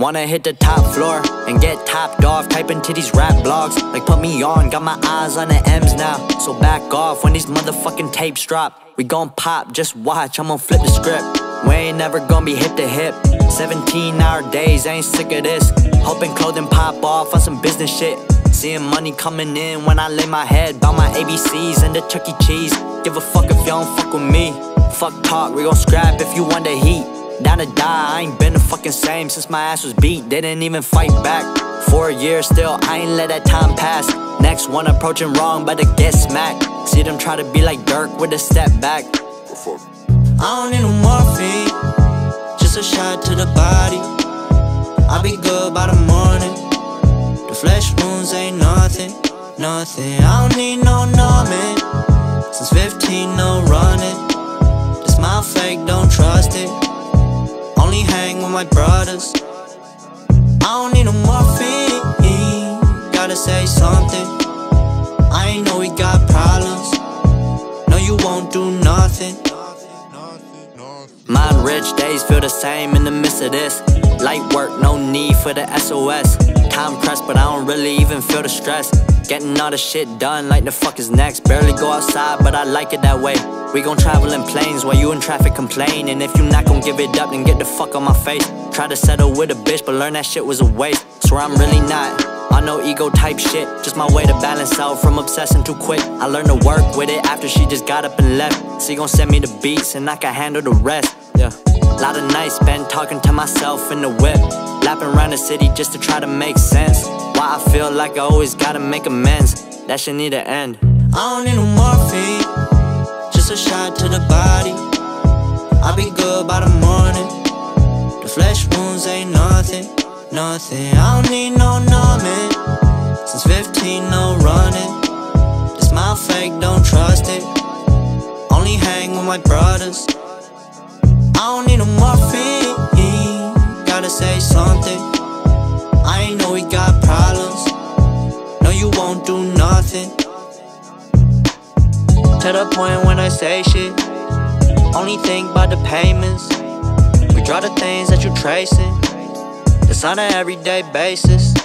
Wanna hit the top floor and get topped off, typing to these rap blogs, like put me on, got my eyes on the M's now. So back off when these motherfucking tapes drop. We gon' pop, just watch, I'm gon' flip the script. We ain't never gon' be hip to hip. 17-hour days, I ain't sick of this. Hoping clothing pop off on some business shit. Seeing money coming in when I lay my head, bout my ABCs and the Chuck E. Cheese. Give a fuck if y'all don't fuck with me. Fuck talk, we gon' scrap if you want the heat. Down to die, I ain't been the fucking same since my ass was beat, didn't even fight back. 4 years still, I ain't let that time pass. Next one approaching wrong, but I get smacked. See them try to be like Dirk with a step back. I don't need no morphine, just a shot to the body. I'll be good by the morning, the flesh wounds ain't nothing, nothing. I don't need no numbing, since 15 no running. This my fake, don't trust it. Only hang with my brothers. I don't need no morphine. Gotta say something. I know we got problems. No, you won't do nothing. My rich days feel the same in the midst of this. Light work, no need for the SOS. Time pressed, but I don't really even feel the stress. Getting all the shit done like the fuck is next. Barely go outside, but I like it that way. We gon' travel in planes while you in traffic complain. And if you not gon' give it up, then get the fuck on my face. Try to settle with a bitch, but learn that shit was a waste. Swear I'm really not on no ego type shit. Just my way to balance out from obsessing too quick. I learned to work with it after she just got up and left. She gon' send me the beats and I can handle the rest. Yeah. Lot of nights spent talking to myself in the whip. Lapping around the city just to try to make sense. Why I feel like I always gotta make amends. That shit need to end. I don't need no morphine. A shot to the body. I'll be good by the morning. The flesh wounds ain't nothing, nothing. I don't need no numbing. Since 15, no running. This my fake, don't trust it. Only hang with my brothers. I don't need no morphine. Gotta say something. I know we got problems. No, you won't do nothing. To the point when I say shit, only think about the payments. We draw the things that you tracing, that's on an everyday basis.